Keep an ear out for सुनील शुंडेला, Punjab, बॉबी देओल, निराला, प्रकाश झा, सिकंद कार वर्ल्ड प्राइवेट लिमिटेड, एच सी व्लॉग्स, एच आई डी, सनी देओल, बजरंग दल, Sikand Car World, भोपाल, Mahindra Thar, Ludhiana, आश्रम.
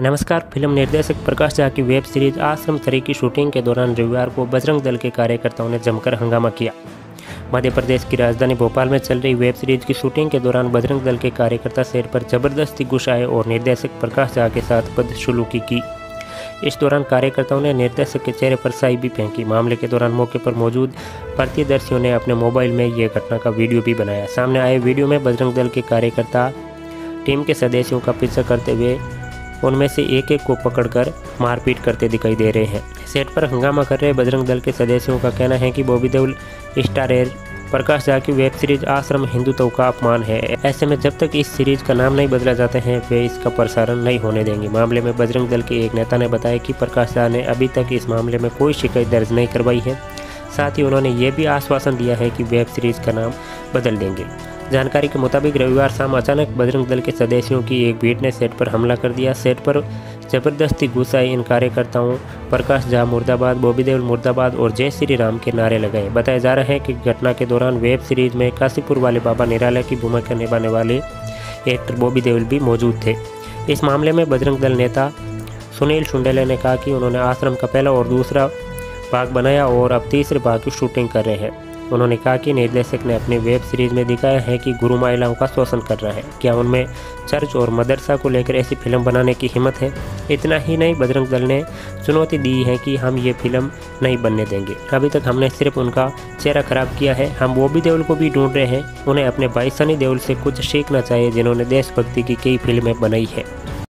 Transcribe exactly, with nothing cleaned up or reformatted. नमस्कार। फिल्म निर्देशक प्रकाश झा की वेब सीरीज आश्रम थ्री की शूटिंग के दौरान रविवार को बजरंग दल के कार्यकर्ताओं ने जमकर हंगामा किया। मध्य प्रदेश की राजधानी भोपाल में चल रही वेब सीरीज की शूटिंग के दौरान बजरंग दल के कार्यकर्ता सेट पर जबरदस्ती घुस आए और निर्देशक प्रकाश झा के साथ बदसलूकी की। इस दौरान कार्यकर्ताओं ने निर्देशक के चेहरे पर स्याही भी फेंकी। मामले के दौरान मौके पर मौजूद भारतीय दर्शियों ने अपने मोबाइल में यह घटना का वीडियो भी बनाया। सामने आए वीडियो में बजरंग दल के कार्यकर्ता टीम के सदस्यों का पीछा करते हुए उनमें से एक एक को पकड़कर मारपीट करते दिखाई दे रहे हैं। सेट पर हंगामा कर रहे बजरंग दल के सदस्यों का कहना है कि बॉबी देओल स्टारर प्रकाश झा की वेब सीरीज आश्रम हिंदुत्व का अपमान है। ऐसे में जब तक इस सीरीज का नाम नहीं बदला जाता है वे इसका प्रसारण नहीं होने देंगे। मामले में बजरंग दल के एक नेता ने बताया कि प्रकाश झा ने अभी तक इस मामले में कोई शिकायत दर्ज नहीं करवाई है। साथ ही उन्होंने ये भी आश्वासन दिया है कि वेब सीरीज का नाम बदल देंगे। जानकारी के मुताबिक रविवार शाम अचानक बजरंग दल के सदस्यों की एक भीड़ ने सेट पर हमला कर दिया। सेट पर जबरदस्ती घुस आए इन कार्यकर्ताओं प्रकाश झा मुर्दाबाद, बॉबी देओल मुर्दाबाद और जय श्री राम के नारे लगाए। बताया जा रहा है कि घटना के दौरान वेब सीरीज में काशीपुर वाले बाबा निराला की भूमिका निभाने वाले एक्टर बॉबी देओल भी मौजूद थे। इस मामले में बजरंग दल नेता सुनील शुंडेला ने कहा कि उन्होंने आश्रम का पहला और दूसरा भाग बनाया और अब तीसरे भाग की शूटिंग कर रहे हैं। उन्होंने कहा कि निर्देशक ने अपने वेब सीरीज में दिखाया है कि गुरु महिलाओं का शोषण कर रहा है। क्या उनमें चर्च और मदरसा को लेकर ऐसी फिल्म बनाने की हिम्मत है? इतना ही नहीं, बजरंग दल ने चुनौती दी है कि हम ये फिल्म नहीं बनने देंगे। अभी तक हमने सिर्फ उनका चेहरा खराब किया है। हम बॉबी देओल को भी ढूंढ रहे हैं। उन्हें अपने भाई सनी देओल से कुछ सीखना चाहिए जिन्होंने देशभक्ति की कई फिल्में बनाई है।